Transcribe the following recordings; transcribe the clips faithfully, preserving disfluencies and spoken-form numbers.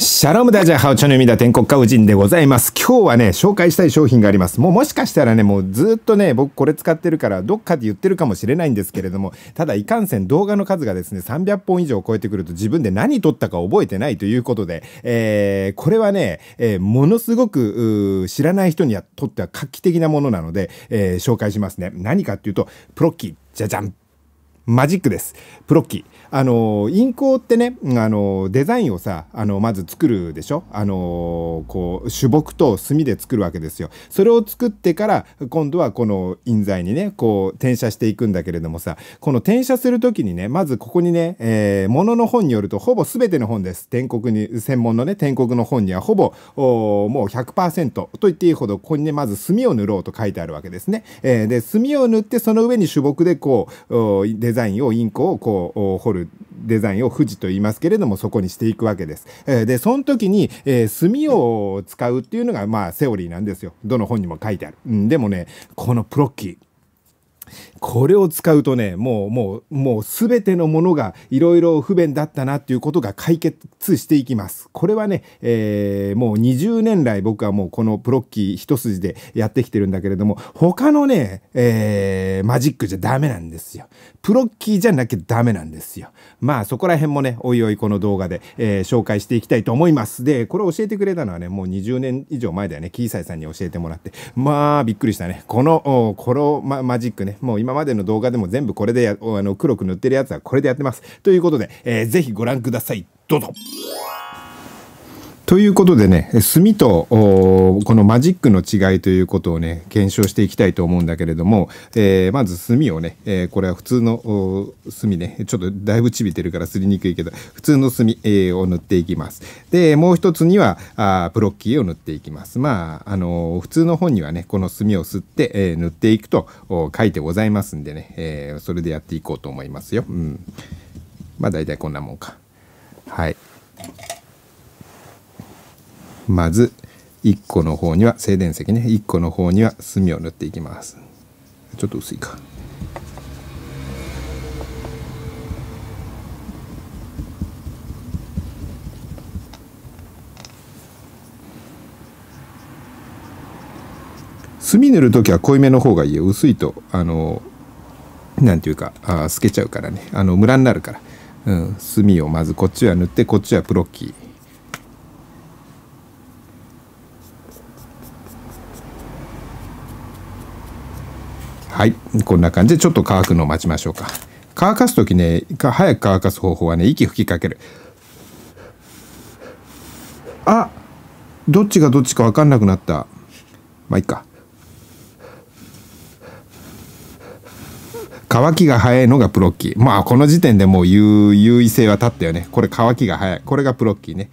シャロームダジャーハオチョヌミダ天国家夫人でございます。今日はね、紹介したい商品があります。もうもしかしたらね、もうずっとね、僕これ使ってるから、どっかで言ってるかもしれないんですけれども、ただいかんせん動画の数がですね、さんびゃっぽん以上超えてくると自分で何撮ったか覚えてないということで、えー、これはね、えー、ものすごく知らない人にとっては画期的なものなので、えー、紹介しますね。何かっていうと、プロッキー、じゃじゃん。マジックです。プロッキー。あの、インクってね、あの、デザインをさ、あの、まず作るでしょ？あの、こう、朱墨と墨で作るわけですよ。それを作ってから、今度はこの印材にね、こう、転写していくんだけれどもさ、この転写するときにね、まずここにね、えー、ものの本によると、ほぼ全ての本です。天国に、専門のね、天国の本には、ほぼ、もう ひゃくパーセント と言っていいほど、ここにね、まず墨を塗ろうと書いてあるわけですね。えー、で、墨を塗って、その上に朱墨でこう、デザインデザインをインクをこう彫るデザインを富士と言いますけれども、そこにしていくわけです。でその時に、えー、墨を使うっていうのがまあセオリーなんですよ。どの本にも書いてある。うん、でもねこのプロッキーこれを使うとねもうもうもう全てのものがいろいろ不便だったなっていうことが解決していきます。これはね、えー、もうにじゅうねん来僕はもうこのプロッキー一筋でやってきてるんだけれども、他のね、えー、マジックじゃダメなんですよ。プロッキーじゃなきゃダメなんですよ。まあそこら辺もねおいおいこの動画で、えー、紹介していきたいと思います。でこれを教えてくれたのはねもうにじゅうねん以上前だよね。キーサイさんに教えてもらってまあびっくりしたね。このこの、ま、マジックねもう今までの動画でも全部これでやあの黒く塗ってるやつはこれでやってます。ということで、えー、ぜひご覧ください。どうぞ。ということでね、墨とこのマジックの違いということをね、検証していきたいと思うんだけれども、えー、まず墨をね、えー、これは普通の墨ね、ちょっとだいぶちびてるからすりにくいけど、普通の墨、えー、を塗っていきます。で、もう一つにはあプロッキーを塗っていきます。まあ、あのー、普通の本にはね、この墨を吸って、えー、塗っていくと書いてございますんでね、えー、それでやっていこうと思いますよ。うん。まあ、大体こんなもんか。はい。まずいっこの方には静電石ねいっこの方には墨を塗っていきます。ちょっと薄いか。墨塗る時は濃いめの方がいいよ。薄いとあのなんていうかあ透けちゃうからねあのムラになるから、うん、墨をまずこっちは塗ってこっちはプロッキー。はい、こんな感じでちょっと乾くのを待ちましょうか。乾かす時ね早く乾かす方法はね息吹きかける。あどっちがどっちか分かんなくなった。まあいいか。乾きが早いのがプロッキー。まあこの時点でもう優位性は立ったよね。これ乾きが早いこれがプロッキーね。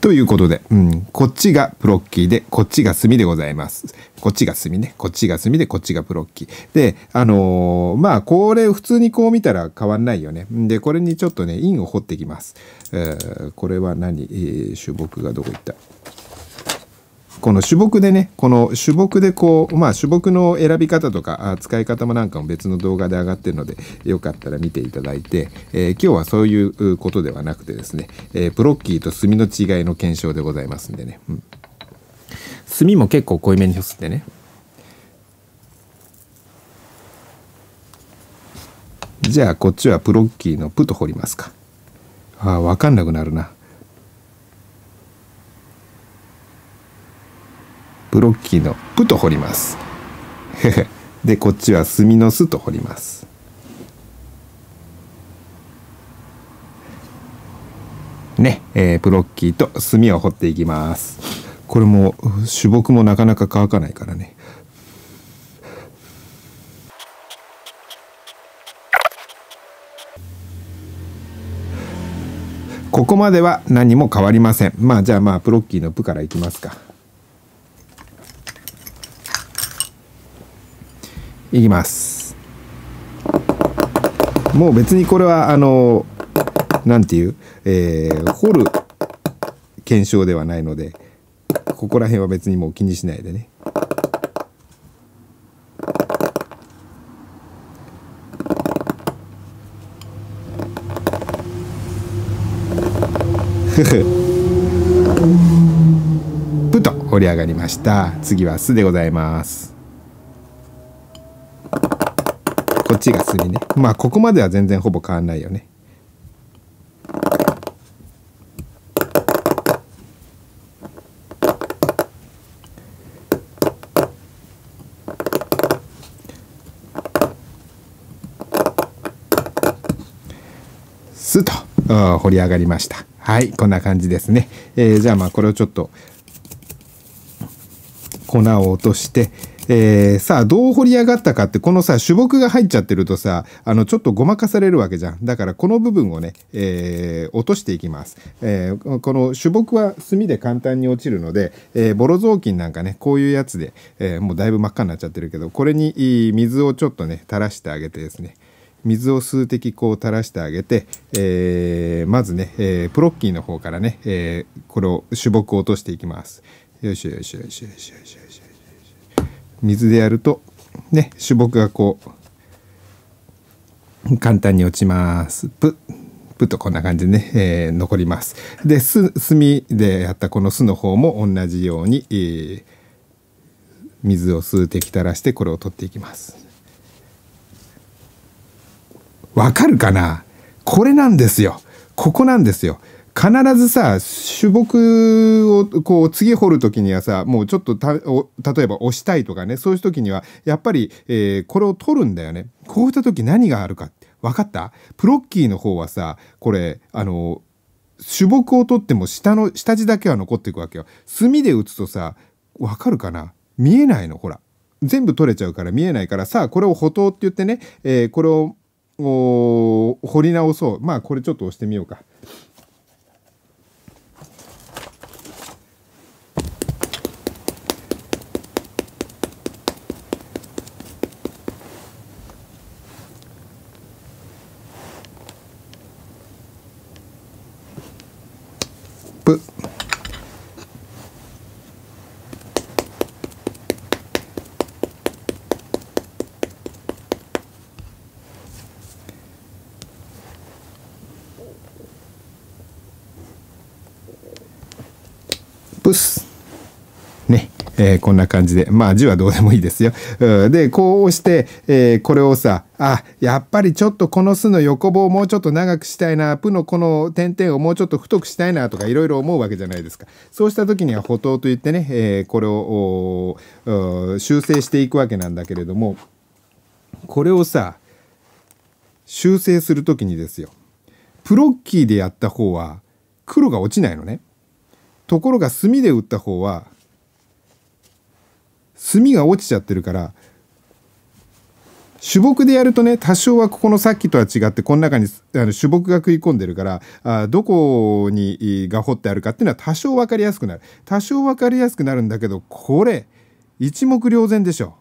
ということで、うん、こっちがプロッキーで、こっちが墨でございます。こっちが墨ね。こっちが墨で、こっちがプロッキー。で、あのー、まあ、これ普通にこう見たら変わんないよね。で、これにちょっとね、印を彫っていきます。えー、これは何？えー、朱墨がどこ行った？この朱墨でね、この朱墨でこう、まあ、朱墨の選び方とか、使い方もなんかも別の動画で上がってるので、よかったら見ていただいて、えー、今日はそういうことではなくてですね、えー、プロッキーと墨の違いの検証でございますんでね。うん、墨も結構濃いめに擦ってね。じゃあ、こっちはプロッキーのプと彫りますか。ああ、わかんなくなるな。プロッキーのプと彫ります。で、こっちは墨のスと彫ります。ね、えー、プロッキーと墨を彫っていきます。これも朱墨もなかなか乾かないからね。ここまでは何も変わりません。まあ、じゃあまあプロッキーのプからいきますか。いきます。もう別にこれはあのなんていう、えー、彫る検証ではないのでここら辺は別にもう気にしないでね。プと折り上がりました。次は巣でございます。こっちが巣にね。まあここまでは全然ほぼ変わんないよね。巣と掘り上がりました。はい、こんな感じですね。えー、じゃあまあこれをちょっと粉を落として、えー、さあどう掘り上がったかって、このさ主木が入っちゃってるとさ、あのちょっとごまかされるわけじゃん。だからこの部分をね、えー、落としていきます。えー、この主木は炭で簡単に落ちるので、えー、ボロ雑巾なんかね、こういうやつで、えー、もうだいぶ真っ赤になっちゃってるけど、これに水をちょっとね垂らしてあげてですね。水を数滴こう垂らしてあげて、えー、まずね、えー、プロッキーの方からね、えー、これを主木を落としていきます。よしよしよしよしよしよしよし。水でやるとね、主木がこう簡単に落ちます。プップッとこんな感じでね、えー、残ります。で、炭でやったこの巣の方も同じように、えー、水を数滴垂らしてこれを取っていきます。わかるかな？これなんですよ。ここなんですよ。必ずさ、主木をこう次掘る時にはさ、もうちょっとたお例えば押したいとかね、そういう時にはやっぱり、えー、これを取るんだよね。こうした時何があるかって分かった？プロッキーの方はさ、これあの主木を取っても下の下地だけは残っていくわけよ。墨で打つとさ、わかるかな？見えないの、ほら。全部取れちゃうから見えないからさ、これを補刀って言ってね、えー、これをお掘り直そう。まあこれちょっと押してみようか。プッ。ね、えー、こんな感じで、まあ字はどうでもいいですよ。でこうして、えー、これをさ、あ、やっぱりちょっとこの巣の横棒をもうちょっと長くしたいな、プのこの点々をもうちょっと太くしたいなとかいろいろ思うわけじゃないですか。そうした時には補刀といってね、えー、これを修正していくわけなんだけれども、これをさ修正する時にですよ、プロッキーでやった方は黒が落ちないのね。ところが墨で打った方は墨が落ちちゃってるから、主木でやるとね、多少はここのさっきとは違ってこの中にあの主木が食い込んでるから、あどこにが掘ってあるかっていうのは多少分かりやすくなる。多少分かりやすくなるんだけど、これ一目瞭然でしょ。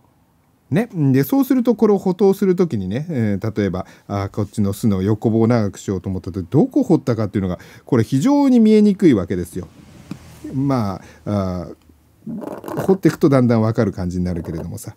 ね、でそうするとこれを補刀する時にね、えー、例えばあこっちの巣の横棒を長くしようと思った時、どこ掘ったかっていうのがこれ非常に見えにくいわけですよ。まあ、あ掘っていくとだんだん分かる感じになるけれどもさ、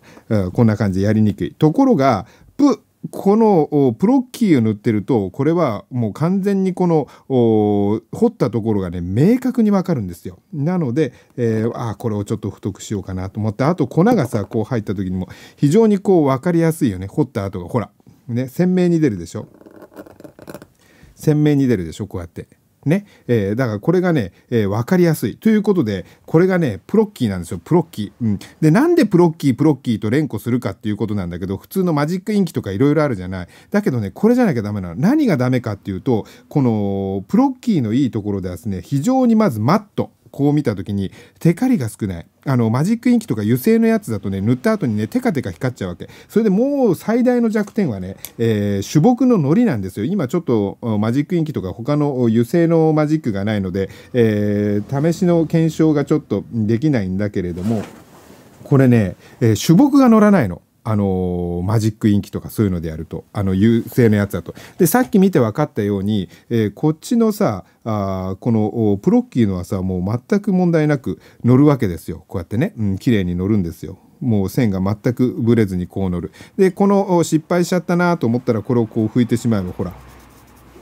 こんな感じでやりにくいところが、プこのプロッキーを塗ってると、これはもう完全にこの掘ったところがね明確に分かるんですよ。なので、えー、ああこれをちょっと太くしようかなと思って、あと粉がさこう入った時にも非常にこう分かりやすいよね。掘った跡がほらね鮮明に出るでしょ。鮮明に出るでしょ、こうやって。ね、えー、だからこれがね、えー、分かりやすいということで、これがねプロッキーなんですよ。プロッキー、うん、でなんでプロッキープロッキーと連呼するかっていうことなんだけど、普通のマジックインキとかいろいろあるじゃない。だけどね、これじゃなきゃダメなの。何がダメかっていうと、このプロッキーのいいところではですね、非常にまずマット、こう見た時にテカリが少ない。あのマジックインキとか油性のやつだとね、塗った後にねテカテカ光っちゃうわけ。それでもう最大の弱点はね、えー、主木の糊なんですよ。今ちょっとマジックインキとか他の油性のマジックがないので、えー、試しの検証がちょっとできないんだけれども、これね、えー、主木が乗らないの。あのー、マジックインキとかそういうのでやると、あの優勢のやつだと。でさっき見て分かったように、えー、こっちのさあこのプロッキーのはさもう全く問題なく乗るわけですよ。こうやってね、うん、綺麗に乗るんですよ。もう線が全くぶれずにこう乗る。でこの失敗しちゃったなと思ったらこれをこう拭いてしまえばほら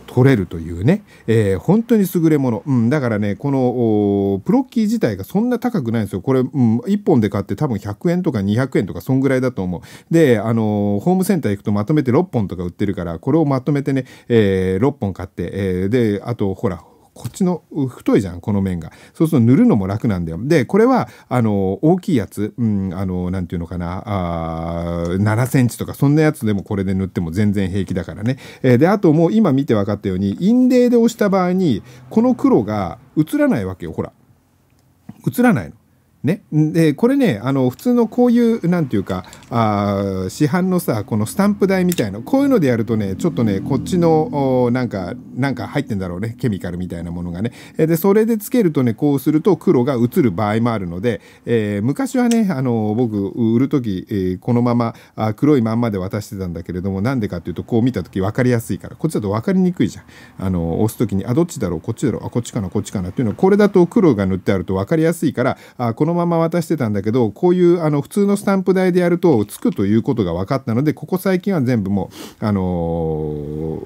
取れるというね、えー、本当に優れもの、うん、だからねこのプロッキー自体がそんな高くないんですよこれ、うん、いっぽんで買って多分ひゃくえんとかにひゃくえんとかそんぐらいだと思う。であのー、ホームセンター行くとまとめてろっぽんとか売ってるからこれをまとめてね、えー、ろっぽん買って、えー、であとほらこっちの太いじゃんこの面が。そうすると塗るのも楽なんだよ。でこれはあの大きいやつ、うん、あのなんていうのかなあななセンチとかそんなやつでもこれで塗っても全然平気だからね。えー、であともう今見て分かったようにインデーで押した場合にこの黒が映らないわけよほら映らないの。ね、でこれねあの普通のこういうなんていうかあ市販のさこのスタンプ台みたいなこういうのでやるとねちょっとねこっちのなんかなんか入ってんだろうねケミカルみたいなものがね。でそれでつけるとねこうすると黒が映る場合もあるので、えー、昔はねあの僕売る時、えー、このままあ黒いまんまで渡してたんだけれどもなんでかっていうとこう見た時分かりやすいからこっちだと分かりにくいじゃん。あの押す時にあどっちだろうこっちだろうあこっちかなこっちかなっていうのこれだと黒が塗ってあると分かりやすいからあこのまま渡してたんだけどこういうあの普通のスタンプ台でやるとつくということが分かったのでここ最近は全部もう、あの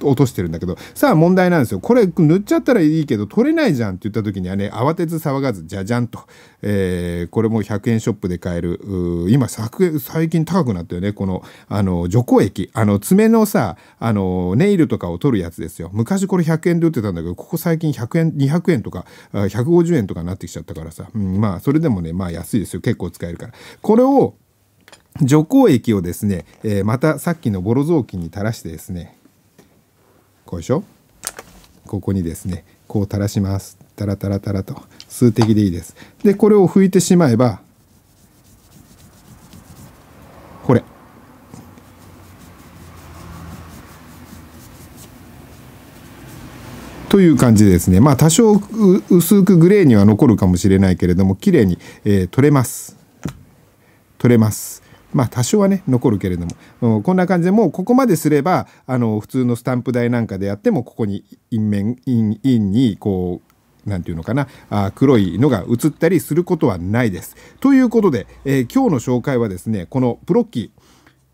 ー、落としてるんだけどさあ問題なんですよこれ塗っちゃったらいいけど取れないじゃんって言った時にはね慌てず騒がずじゃじゃんと、えー、これもひゃくえんショップで買える今最近高くなったよねこの、あの除光液あの爪のさ、あのネイルとかを取るやつですよ。昔これひゃくえんで売ってたんだけどここ最近ひゃくえんにひゃくえんとかひゃくごじゅうえんとかになってきちゃったからさ、うん、まあそれでもねまあ安いですよ結構使えるからこれを除光液をですね、えー、またさっきのボロ雑巾に垂らしてですねこうでしょここにですねこう垂らしますタラタラタラと数滴でいいです。でこれを拭いてしまえばこれという感じですね。まあ多少薄くグレーには残るかもしれないけれども綺麗に、えー、取れます取れます。まあ多少はね残るけれども、うん、こんな感じでもうここまですればあの普通のスタンプ台なんかでやってもここに印面印印にこうなんていうのかなあ黒いのが映ったりすることはないです。ということで、えー、今日の紹介はですねこのプロッキー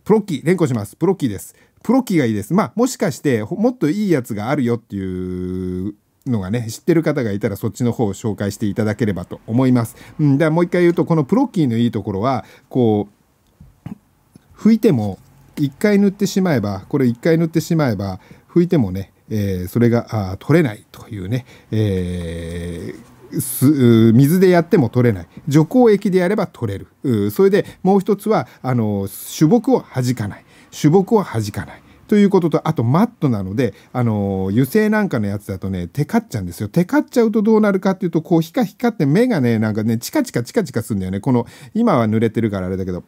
プロッキー連呼しますプロッキーです。プロッキーがいいです。まあもしかしてもっといいやつがあるよっていうのがね知ってる方がいたらそっちの方を紹介していただければと思います。うん、だからもう一回言うとこのプロッキーのいいところはこう拭いてもいっかい塗ってしまえばこれいっかい塗ってしまえば拭いてもね、えー、それがあ取れないというね、えー水でやっても取れない除光液でやれば取れる。それでもう一つはあの朱墨を弾かない朱墨を弾かないということとあとマットなのであの油性なんかのやつだとねテカっちゃうんですよ。テカっちゃうとどうなるかっていうとこうヒカヒカって目がねなんかねチカチカチカチカするんだよね。この今は濡れてるからあれだけど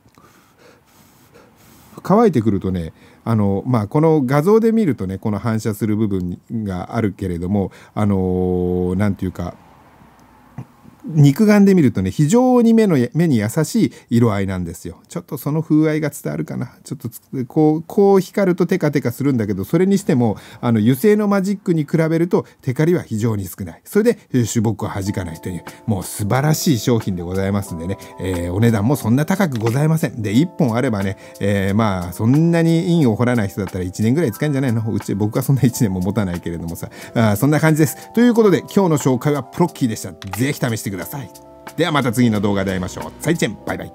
乾いてくるとねあのまあ、この画像で見るとねこの反射する部分があるけれどもあのなんていうか肉眼で見るとね非常に目の目に優しい色合いなんですよ。ちょっとその風合いが伝わるかな。ちょっとこうこう光るとテカテカするんだけどそれにしてもあの油性のマジックに比べるとテカリは非常に少ない。それで朱墨を弾かないというもう素晴らしい商品でございますんでね、えー、お値段もそんな高くございません。でいっぽんあればね、えー、まあそんなに印を掘らない人だったらいちねんぐらい使えるんじゃないの。うち僕はそんないちねんも持たないけれどもさあそんな感じです。ということで今日の紹介はプロッキーでした。是非試してください。ください。ではまた次の動画で会いましょう。さいちえんバイバイ。